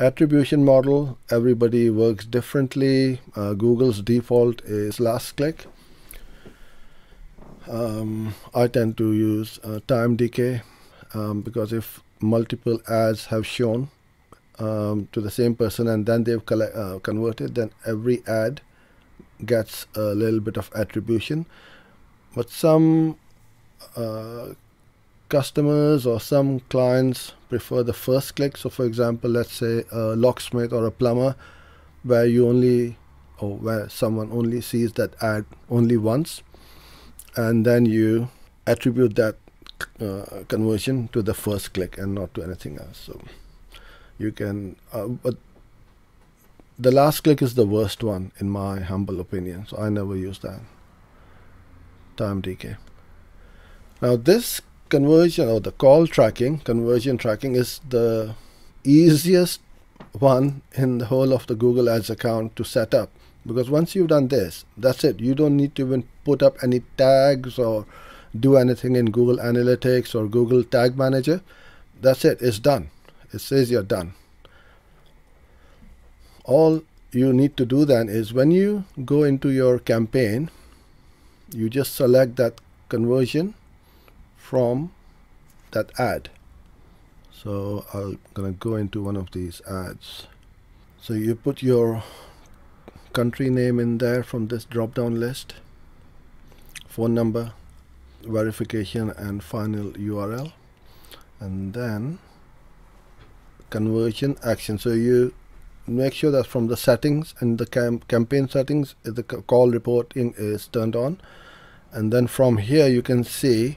Attribution model, everybody works differently. Google's default is last click. I tend to use time decay because if multiple ads have shown to the same person and then they've converted, then every ad gets a little bit of attribution. But some customers or some clients prefer the first click. So for example, let's say a locksmith or a plumber, where you only, or where someone only sees that ad only once, and then you attribute that conversion to the first click and not to anything else. So you can but the last click is the worst one in my humble opinion, so I never use that. Time decay. Now this conversion, or the call tracking, conversion tracking, is the easiest one in the whole of the Google Ads account to set up, because once you've done this, that's it. You don't need to even put up any tags or do anything in Google Analytics or Google Tag Manager. That's it, it's done. It says you're done. All you need to do then is, when you go into your campaign, you just select that conversion from that ad. So I'm gonna go into one of these ads. So you put your country name in there from this drop down list, phone number, verification and final URL, and then conversion action. So you make sure that from the settings and the campaign settings, the call reporting is turned on, and then from here you can see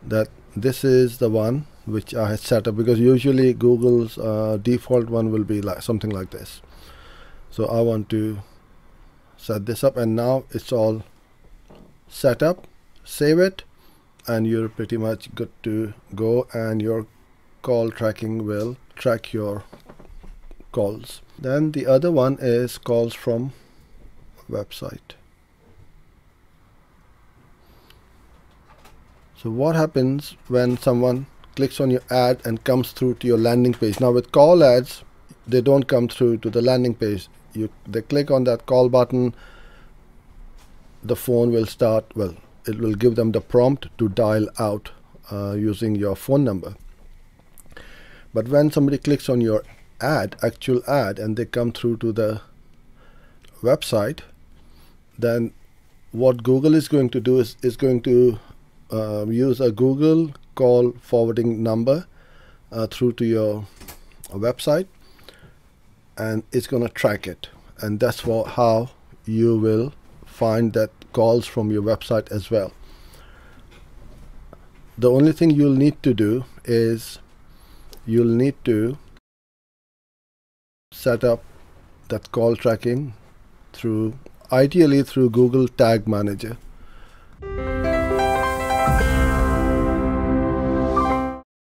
that this is the one which I had set up, because usually Google's default one will be like something like this. So I want to set this up, and now it's all set up. Save it, and you're pretty much good to go, and your call tracking will track your calls. Then the other one is calls from website. So what happens when someone clicks on your ad and comes through to your landing page? Now with call ads, they don't come through to the landing page. They click on that call button, the phone will start, well, it will give them the prompt to dial out using your phone number. But when somebody clicks on your ad, actual ad, and they come through to the website, then what Google is going to do is going to use a Google call forwarding number through to your website, and it's going to track it. And that's how you will find that calls from your website as well. The only thing you'll need to do is you'll need to set up that call tracking through, ideally through Google Tag Manager.